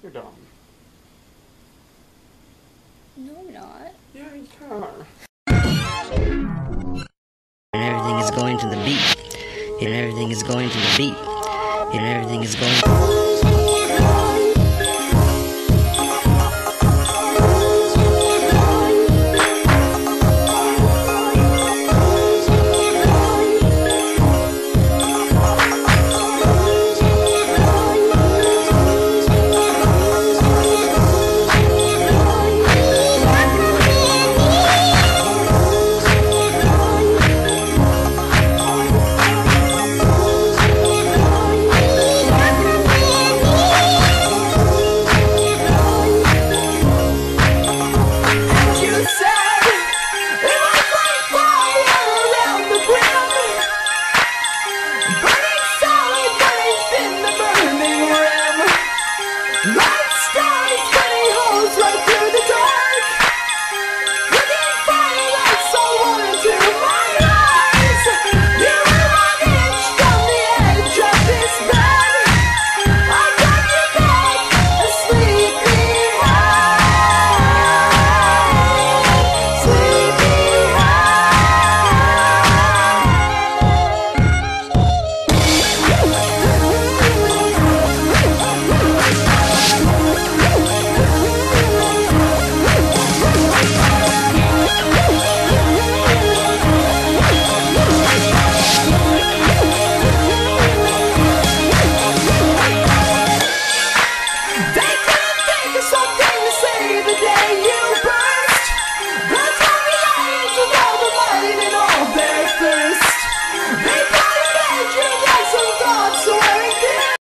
You're dumb. No, I'm not. Yeah, you are. And everything is going to the beat. And everything is going to the beat. And everything is going to... Right!